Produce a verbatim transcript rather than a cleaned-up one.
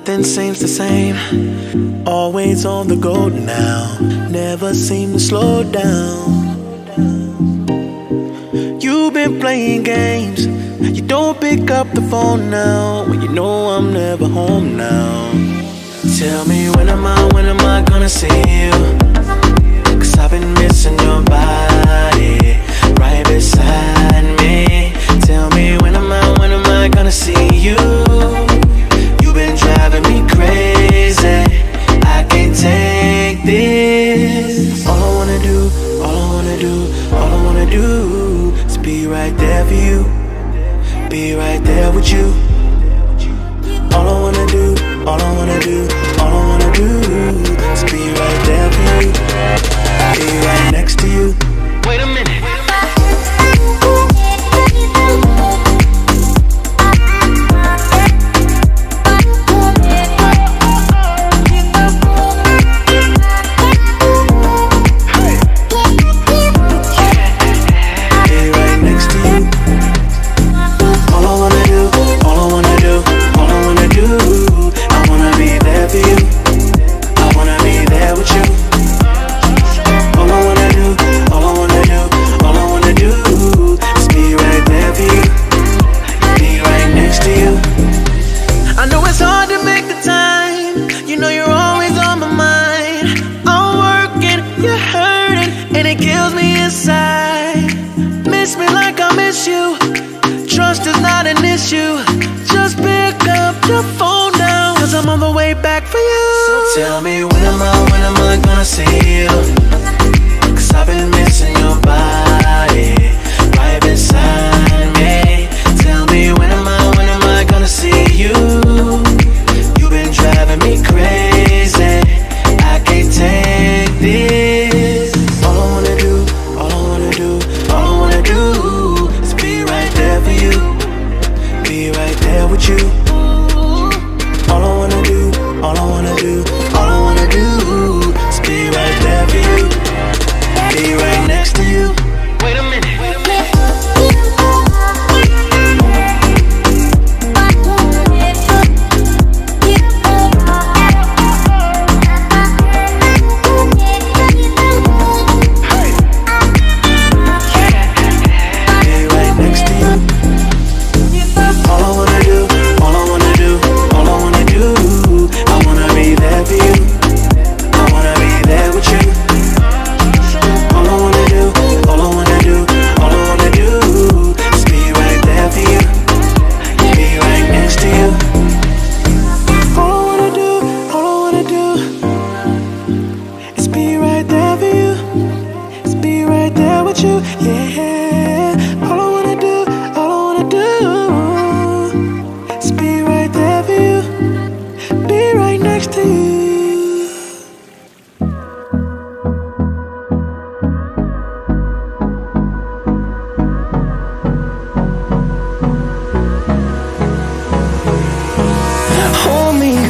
nothing seems the same. Always on the go now, never seem to slow down. You've been playing games, you don't pick up the phone now, when you know I'm never home now. Tell me when am I, when am I gonna see you? Cause I've been missing your body, right beside me. Tell me when am I, when am I gonna see you? You've been driving me crazy, I can't take this. All I wanna do, all I wanna do, all I wanna do is be right there for you, be right there with you. All I wanna do, all I wanna do, all I wanna do is be right there for you, be right next to you. Wait a minute. Tell me when am I, when am I gonna see you? Cause I've been missing your body, right beside me. Tell me when am I, when am I gonna see you? You've been driving me crazy, I can't take this. All I wanna do, all I wanna do, all I wanna do is be right there for you, be right there with you. All I wanna do, all I wanna do,